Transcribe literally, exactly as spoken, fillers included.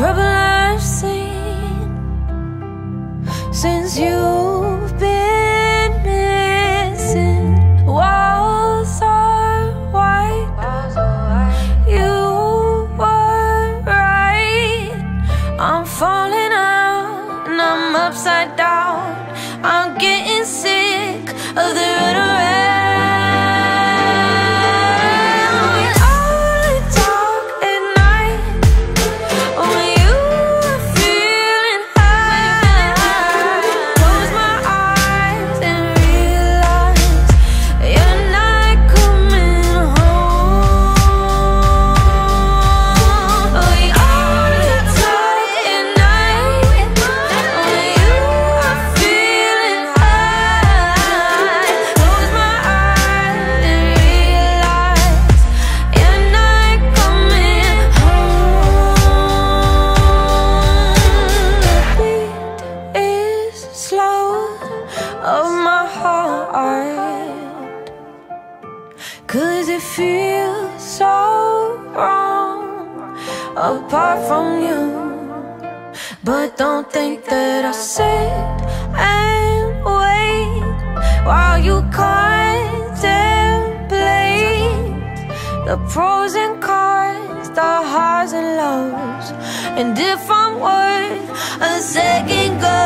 trouble I've seen since you've been missing. Walls are white, you were right. I'm falling out and I'm upside down. I'm getting sick of the rhetoric. Cause it feels so wrong apart from you. But don't think that I sit and wait while you contemplate the pros and cons, the highs and lows, and if I'm worth a second go.